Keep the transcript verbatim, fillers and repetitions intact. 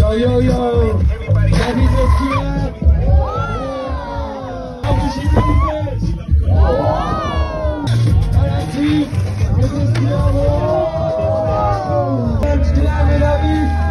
Yo, yo, yo. Everybody, everybody, everybody. Let's get out of here.